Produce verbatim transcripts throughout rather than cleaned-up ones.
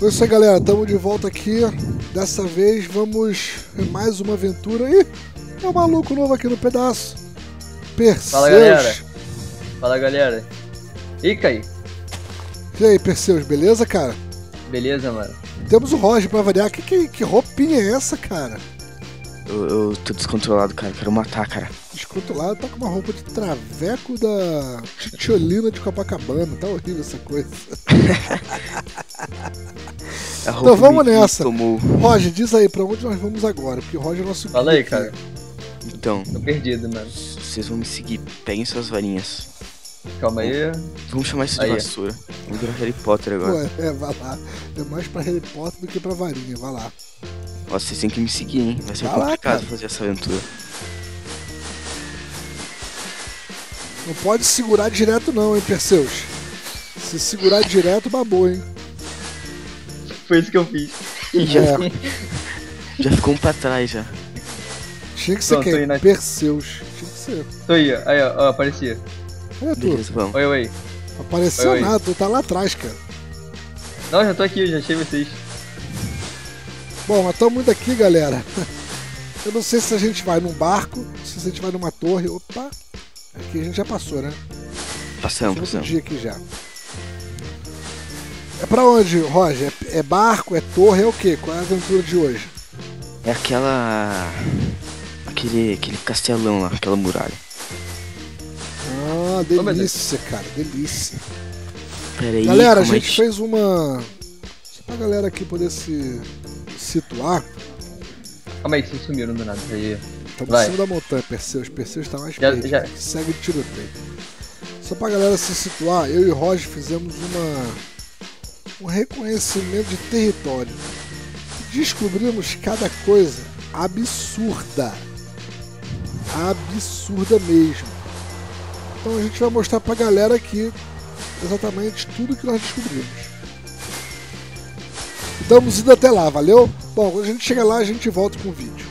Então é isso aí, galera, estamos de volta aqui. Dessa vez vamos mais uma aventura. Ih, é um maluco novo aqui no pedaço. Perseus. Fala, galera. Fala, galera. Icaí. E aí, Perseus, beleza, cara? Beleza, mano. Temos o Roger pra variar. Que, que, que roupinha é essa, cara? Eu, eu tô descontrolado, cara. Quero matar, cara. Descontrolado? Tá com uma roupa de traveco da Chitolina de Copacabana. Tá horrível essa coisa. Então vamos nessa. Tomou. Roger, diz aí pra onde nós vamos agora, porque o Roger é nosso guia. Fala aí, aqui, cara. Então. Tô perdido, mano. Vocês vão me seguir. Peguem suas varinhas. Calma aí. Vamos chamar isso de aí. Vassoura. Vamos virar Harry Potter agora. Ué, é, vai lá. É mais pra Harry Potter do que pra varinha. Vai lá. Nossa, vocês têm que me seguir, hein? Vai ser vai complicado lá, fazer essa aventura. Não pode segurar direto não, hein, Perseus? Se segurar direto, babou, hein? Foi isso que eu fiz. Já, é. Já ficou um pra trás, já. Tinha que ser quem? Na... Perseus. Tinha que ser. Tô aí, ó. Aí, ó. Aparecia. Olha tu. Beleza, vamos. Oi, oi. Apareceu oi, nada, oi. Tu tá lá atrás, cara. Não, já tô aqui, já achei vocês. Bom, nós estamos muito aqui, galera. Eu não sei se a gente vai num barco, se a gente vai numa torre. Opa! Aqui a gente já passou, né? Passamos, passamos. Dia aqui já. É pra onde, Roger? É barco? É torre? É o quê? Qual é a aventura de hoje? É aquela... Aquele, aquele castelão lá, aquela muralha. Ah, delícia, cara, delícia. Peraí, galera, a gente é que... fez uma... Só pra galera aqui poder se situar. Calma aí, vocês sumiram do nada. Estamos em cima da montanha, Perseus. Perseus tá mais perto. Já... Segue o tiroteio. Só pra galera se situar, eu e Roger fizemos uma... um reconhecimento de território. Descobrimos cada coisa absurda. Absurda mesmo. Então a gente vai mostrar pra galera aqui exatamente tudo que nós descobrimos. Estamos indo até lá, valeu? Bom, quando a gente chegar lá, a gente volta com o vídeo.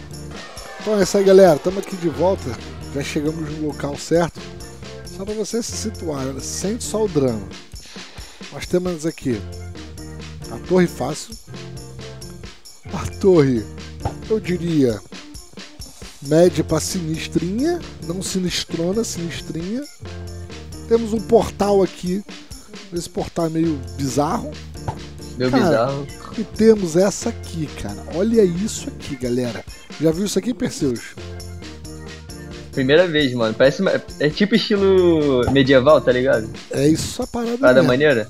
Então é isso aí, galera. Estamos aqui de volta. Já chegamos no local certo. Só pra você se situar, né? Sente só o drama. Nós temos aqui a torre fácil, a torre, eu diria, média para sinistrinha, não sinistrona, sinistrinha. Temos um portal aqui, esse portal é meio bizarro. Meio bizarro. E temos essa aqui, cara. Olha isso aqui, galera. Já viu isso aqui, Perseus? Primeira vez, mano. Parece uma... É tipo estilo medieval, tá ligado? É isso, a parada. Parada maneira.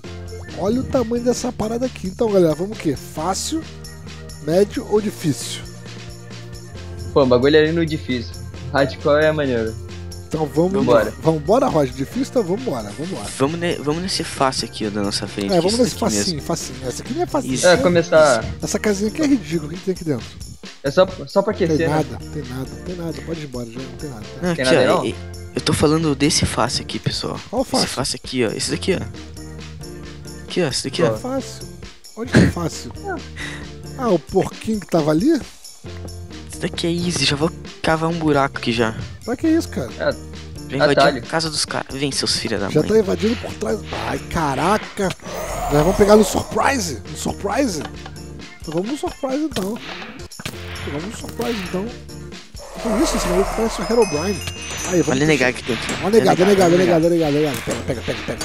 Olha o tamanho dessa parada aqui. Então, galera, vamos o quê? Fácil, médio ou difícil? Pô, o bagulho é ali no difícil. Hardcore é a maneira. Então vamos... Vambora. Vambora, Roger. Difícil, então vambora. Vambora. Vamos, ne... vamos nesse fácil aqui, ó, da nossa frente. É, vamos nesse facinho, facinho. Essa aqui não é facinho. Isso. É, começar... Essa casinha aqui é ridícula. O que tem aqui dentro? É só, só pra aquecer, tem nada, né? Tem nada, tem nada, pode ir embora, já não tem nada. Tá? Não, aqui, nada ó, é, eu tô falando desse fácil aqui, pessoal. Qual fácil? Esse fácil aqui, ó, esse daqui, ó. Aqui, ó, esse daqui, ó. Qual é fácil? Onde que é fácil? Ah, o porquinho que tava ali? Esse daqui é easy, já vou cavar um buraco aqui já. Pra que isso, cara? É, vem invadir a casa dos caras, vem seus filhos da mãe. Já tá invadindo por trás, ai caraca. Nós vamos pegar no surprise, no surprise. Não vamos no surprise então. Vamos no surprise então. Olha isso, esse maluco parece o Herobrine. Aí, vamos. Olha negar aqui dentro. Olha negado, é negado, é negado, é negado, é negado. Pega, pega, pega, pega.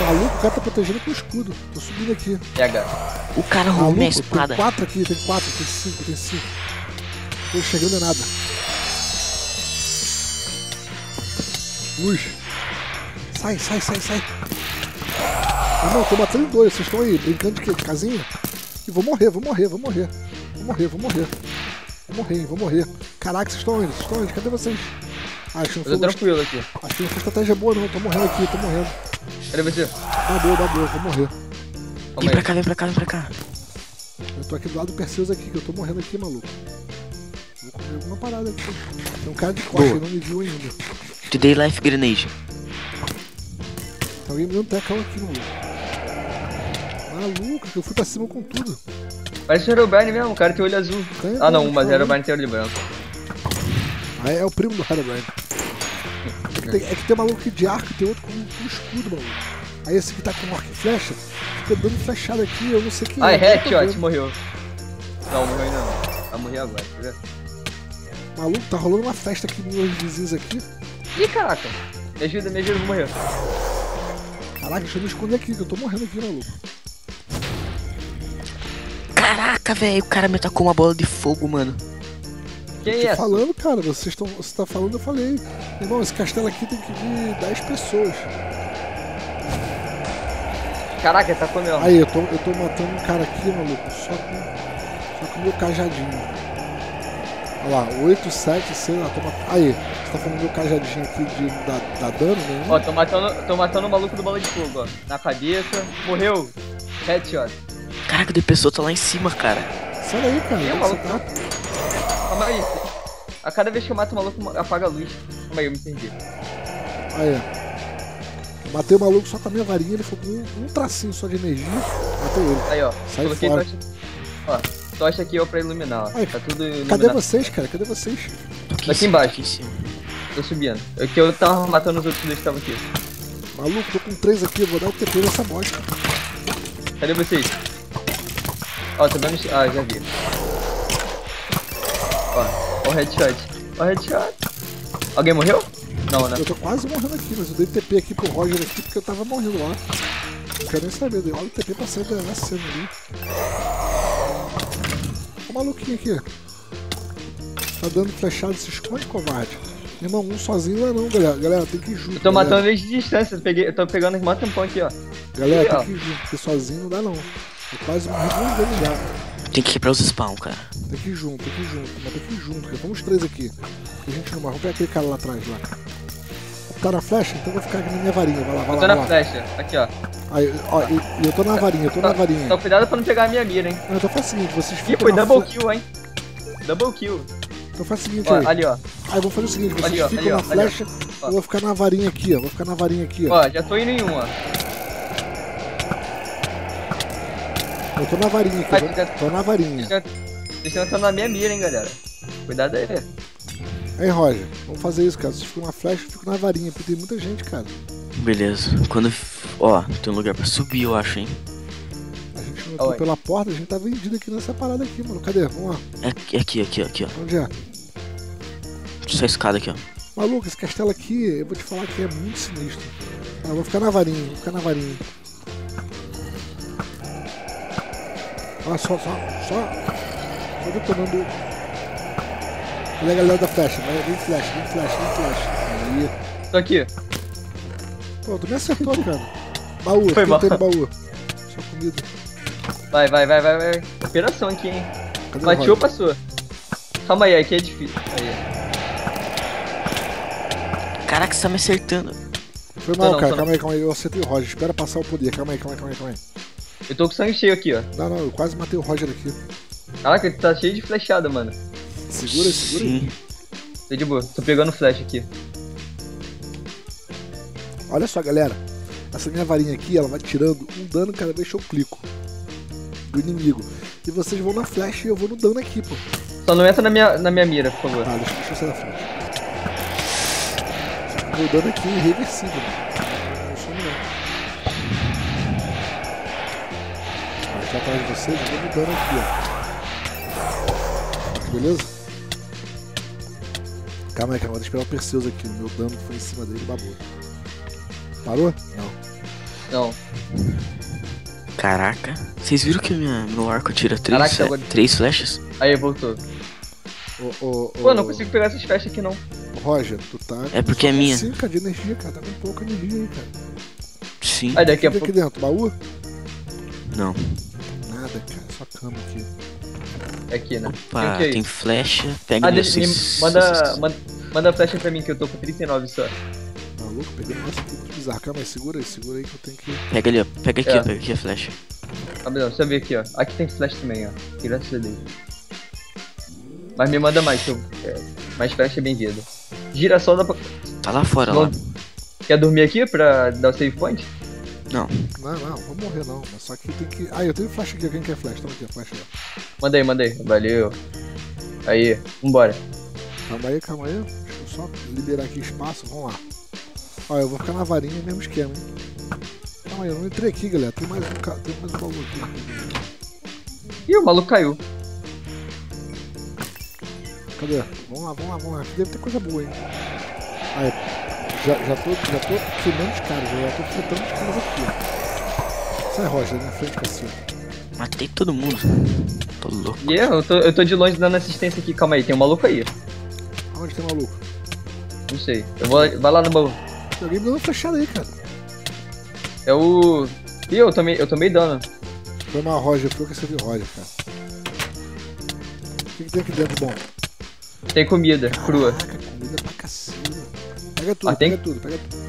O maluco, o cara tá protegendo com o escudo. Tô subindo aqui. Pega. O cara roubou a espada. Tem quatro aqui, tem quatro, tem cinco, tem cinco. Tô chegando a nada. Luz. Sai, sai, sai, sai. Ah, não, tô matando em dois. Vocês estão aí brincando de quê? De casinha? E vou morrer, vou morrer, vou morrer. Vou morrer, vou morrer. Vou morrer, vou morrer. Caraca, vocês estão indo, vocês estão indo, cadê vocês? Ah, acho que não foi tranquilo aqui. Acho que não foi estratégia boa não, tô morrendo aqui, tô morrendo. Cadê você? Dá boa, dá boa, vou morrer. Vem pra cá, vem pra cá, vem pra cá. Eu tô aqui do lado do Perseus aqui, que eu tô morrendo aqui, maluco. Vou comer alguma parada aqui. Tem um cara de costa, ele não me viu ainda. Te dei life grenade. Tá alguém me dando tecão aqui, maluco. Maluco, eu fui pra cima com tudo. Parece o Herobrine mesmo, o cara tem olho azul. Tem, ah não, mas o Herobrine tem olho branco. Ah, é o primo do Herobrine. É que tem, é que tem um maluco de arco e tem outro com um escudo, maluco. Aí esse que tá com arco e flecha fica dando flechada aqui, eu não sei quem. Ah, é headshot, morreu. Não, morreu ainda não. Vai morrer agora, tá vendo? Maluco, tá rolando uma festa aqui nos meus vizinhos aqui. Ih, caraca. Me ajuda, me ajuda, eu vou morrer. Caraca, deixa eu me esconder aqui, que eu tô morrendo aqui, maluco. Caraca, velho, o cara me atacou uma bola de fogo, mano. Que é isso? Falando, cara, vocês estão, você tá falando, eu falei. Irmão, esse castelo aqui tem que vir dez pessoas. Caraca, ele tacou mesmo. Aí, eu tô, eu tô matando um cara aqui, maluco, só com, só com o meu cajadinho. Olha lá, oito, sete, seis, lá, tô matando. Aí, você tá falando do meu cajadinho aqui de dar dano, né? Ó, tô matando, tô matando o maluco do bola de fogo, ó. Na cabeça, morreu. Headshot. Caraca, de pessoa tá lá em cima, cara. Sai daí, cara. Aí, maluco. Tá... Calma aí. A cada vez que eu mato o maluco, apaga a luz. Calma aí, eu me entendi. Aí, ó. Matei o maluco só com a minha varinha, ele ficou com um, um tracinho só de energia. Matei ele. Aí, ó. Sai coloquei fora. Tocha... Ó, tocha aqui, ó, pra iluminar, ó. Aí, tá tudo iluminado. Cadê vocês, cara? Cadê vocês? Tô aqui, aqui embaixo. Aqui em cima. Tô subindo. É que eu tava matando os outros dois que estavam aqui. Maluco, tô com três aqui, vou dar o T P nessa bosta. Cadê vocês? Ó, oh, tá dando... Ah, já vi. Ó, ó o headshot. Ó o headshot. Alguém morreu? Não, né? Eu tô quase morrendo aqui, mas eu dei T P aqui pro Roger aqui porque eu tava morrendo lá. Não quero nem saber, dei olha o T P pra sair da cena ali. Ó o maluquinho aqui. Tá dando flechado, se esconde, covarde. Irmão, um sozinho não é não, galera. Galera, tem que ir junto. Eu tô matando eles de distância, eu, peguei... eu tô pegando um tampão aqui, ó. Galera, e, tem ó. que ir junto, porque sozinho não dá não. Eu quase morri duas vezes já. Tem que ir para os spawn, cara. Tem que ir junto, tem que ir junto, mas tem que ir junto, cara. Vamos três aqui. A gente não morre. Vamos pegar aquele cara lá atrás, lá. Tá na flecha? Então vou ficar aqui na minha varinha. Vai lá, vai lá. Eu tô lá, na lá. flecha, aqui ó. Aí, ó, eu, eu tô na varinha, eu tô tá, na varinha. Então tá, cuidado pra não pegar a minha mira, hein. Então faz o seguinte, vocês ficam. Ih, foi double fle... kill, hein. Double kill. Então faz o seguinte, ó, aí. Ali, ó. Aí, vou fazer o seguinte, vocês ali, ó, ficam ali, ó, na flecha, ali, eu vou ficar na varinha aqui, ó. Vou ficar na varinha aqui, ó. Ó, já tô indo em um, ó. Eu tô na varinha aqui, ah, tô, tô na varinha. Vocês estão na minha mira, hein, galera. Cuidado aí. Aí, Roger, vamos fazer isso, cara. Se ficam na flecha, eu fico na varinha, porque tem muita gente, cara. Beleza. Quando... Ó, tem um lugar pra subir, eu acho, hein. A gente não entrou pela porta, a gente tá vendido aqui nessa parada aqui, mano. Cadê? Vamos lá. Aqui, aqui, aqui, aqui ó. Onde é? Essa escada aqui, ó. Maluco, esse castelo aqui, eu vou te falar que é muito sinistro. Ah, eu vou ficar na varinha, vou ficar na varinha. Ah, só, só, só, só detonando. Olha a galera da flecha, né? Vem flecha, vem flecha, vem flecha. Aí. Tô aqui. Pô, tu me acertou, cara. Baú, foi mal. Baú. Só comida. Vai, vai, vai, vai, vai. Operação aqui, hein. Batiu ou passou? Calma aí, aqui é difícil. Aí. Caraca, você tá me acertando. Foi mal, não, cara. Não, calma não. aí, calma aí. Eu acertei o Roger. Espera passar o poder. Calma aí, calma aí, calma aí, calma aí. Eu tô com sangue cheio aqui, ó. Não, não, eu quase matei o Roger aqui. Caraca, ele tá cheio de flechada, mano. Segura, segura. Sim. Tô de boa, tô pegando flecha aqui. Olha só, galera. Essa minha varinha aqui, ela vai tirando um dano cada vez que eu clico. Do inimigo. E vocês vão na flecha e eu vou no dano aqui, pô. Só não entra na minha, na minha mira, por favor. Ah, deixa, deixa eu sair da flecha. Meu dano aqui é irreversível, mano. Não sou não. Já atrás de vocês, eu vou me dando aqui, ó. Beleza? Calma aí, calma, vou esperar o Perseus aqui. O meu dano foi em cima dele, babou. Parou? Não. Não. Caraca. Vocês viram que minha, meu arco tira três, Caraca, agora... três flechas? Aí, voltou. Oh, oh, oh, Pô, não consigo pegar essas flechas aqui, não. Roger, tu tá... É porque é minha. Sim, cara, de energia, cara. Tá com pouca energia aí, cara. Sim. Aí, daqui a pouco... O que tem aqui dentro? Baú? Não. Nada, cara, só cama aqui. É aqui, né? Opa, tem, tem flecha, pega ah, deixa, seis... manda, manda, manda a flecha pra mim que eu tô com trinta e nove só. Maluco, peguei um negócio muito bizarro. Calma aí, segura aí, segura aí que eu tenho que... Pega ali, ó, pega aqui, é. ó, pega aqui a flecha. Ah, beleza, deixa eu ver aqui, ó. Aqui tem flecha também, ó. Graças a Deus. Mas me manda mais, que eu... É, mais flecha é bem-vinda. Gira só, dá pra... Tá lá fora, Não... lá. Quer dormir aqui pra dar o save point? Não. Não, não, vou morrer não, mas só que tem que... Ah, eu tenho flash aqui, alguém quer flash? Toma aqui, flash aí. Mandei, mandei. Valeu. Aí, vambora. Calma aí, calma aí. Deixa eu só liberar aqui espaço, vamos lá. Ó, eu vou ficar na varinha, mesmo esquema, hein. Tá Calma aí, eu não entrei aqui, galera. Tem mais um, tem mais um bagulho aqui. Ih, o maluco caiu. Cadê? Vamos lá, vamos lá, vamos lá. Deve ter coisa boa, hein? Aí, já, já, tô, já tô filmando de cara, já, já tô filtrando de caras aqui. Sai, Roger, na frente, cacete. Matei todo mundo. Tô louco. E yeah, eu, tô, eu tô de longe dando assistência aqui. Calma aí, tem um maluco aí. Onde tem um maluco? Não sei. Eu vou, vai lá no baú. Tem alguém me dando uma flechada aí, cara. É o... Ih, eu tomei, eu tomei dano. Foi uma Roger, foi que eu recebi Roger, cara. O que, que tem aqui dentro, bom? Tem comida, caraca, crua. Comida pra cacete. Pega tudo, ah, pega tem... tudo, pega tudo.